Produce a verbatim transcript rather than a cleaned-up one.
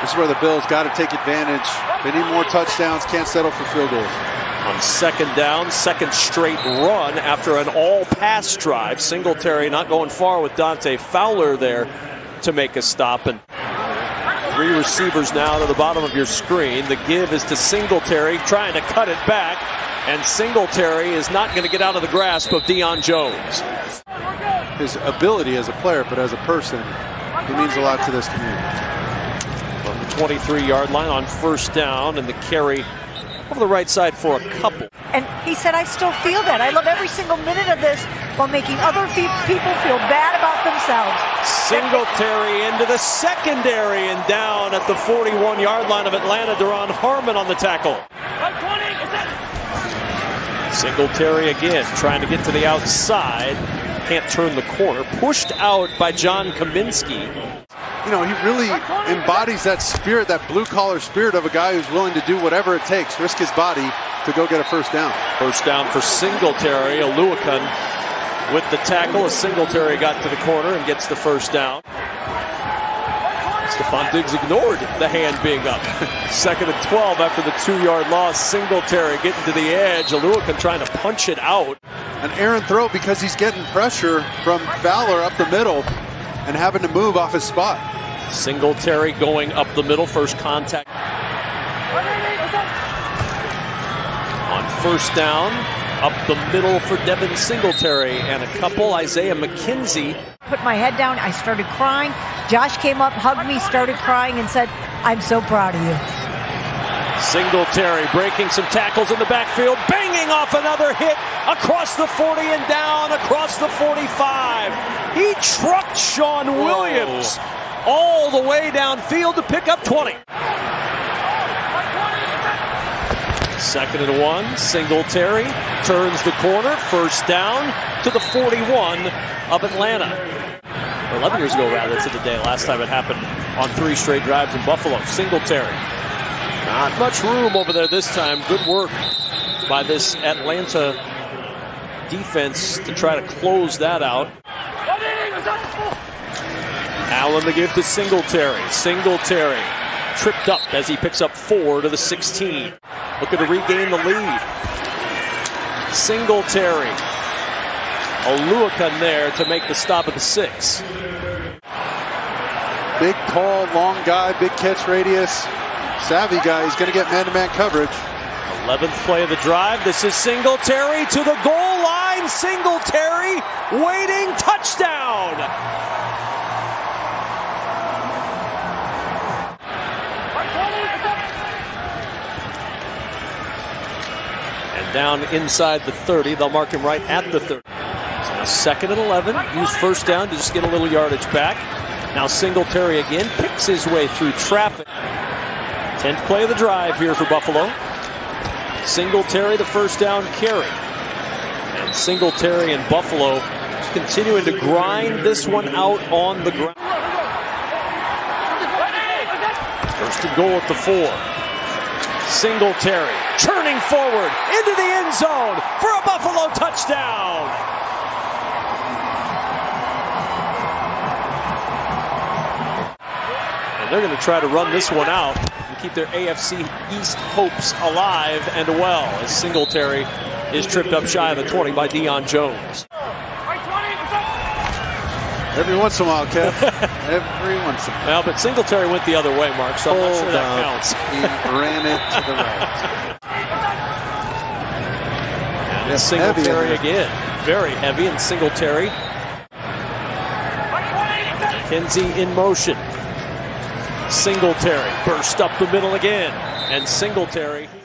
This is where the Bills got to take advantage. They need more touchdowns, can't settle for field goals. On second down, second straight run after an all-pass drive. Singletary not going far with Dante Fowler there to make a stop. And three receivers now to the bottom of your screen. The give is to Singletary, trying to cut it back. And Singletary is not going to get out of the grasp of Deion Jones. His ability as a player, but as a person, he means a lot to this community. On the twenty-three yard line on first down, and the carry over the right side for a couple. And he said, I still feel that. I love every single minute of this, while making other people feel bad about themselves. Singletary into the secondary and down at the forty-one yard line of Atlanta. Deron Harmon on the tackle. Singletary again trying to get to the outside. Can't turn the corner. Pushed out by John Kaminsky. You know, he really embodies that spirit, that blue-collar spirit of a guy who's willing to do whatever it takes, risk his body to go get a first down. First down for Singletary. Oluwakun with the tackle as Singletary got to the corner and gets the first down. Stephon Diggs ignored the hand being up. Second and twelve after the two yard loss. Singletary getting to the edge. Oluwakun trying to punch it out. An errant throw because he's getting pressure from Valor up the middle and having to move off his spot. Singletary going up the middle. First contact. On first down, up the middle for Devin Singletary and a couple. Isaiah McKenzie. Put my head down. I started crying. Josh came up, hugged me, started crying, and said, I'm so proud of you. Singletary breaking some tackles in the backfield, banging off another hit across the forty and down across the forty-five. He trucked Sean Williams Whoa. all the way downfield to pick up twenty. Second and one, Singletary turns the corner, first down to the forty-one of Atlanta. eleven years ago, rather, to the day, last time it happened on three straight drives in Buffalo. Singletary, not much room over there this time. Good work by this Atlanta defense to try to close that out. Allen to give to Singletary. Singletary tripped up as he picks up four to the sixteen. Looking to regain the lead. Singletary. Oluwakun there to make the stop at the six. Big call, long guy, big catch radius. Savvy guy, he's going to get man-to-man coverage. eleventh play of the drive. This is Singletary to the goal line. Singletary waiting, touchdown. Down inside the thirty. They'll mark him right at the thirty. So second and eleven. Use first down to just get a little yardage back. Now Singletary again picks his way through traffic. tenth play of the drive here for Buffalo. Singletary the first down carry. And Singletary and Buffalo continuing to grind this one out on the ground. First and goal at the four. Singletary turning forward into the end zone for a Buffalo touchdown. And they're going to try to run this one out and keep their A F C East hopes alive and well as Singletary is tripped up shy of the twenty by Deion Jones. Every once in a while, Kev. Every once in a while. Well, but Singletary went the other way, Mark, so I'm not sure that counts. He ran it to the right. And it's Singletary heavy, again. Very heavy, and Singletary. McKenzie in motion. Singletary burst up the middle again. And Singletary...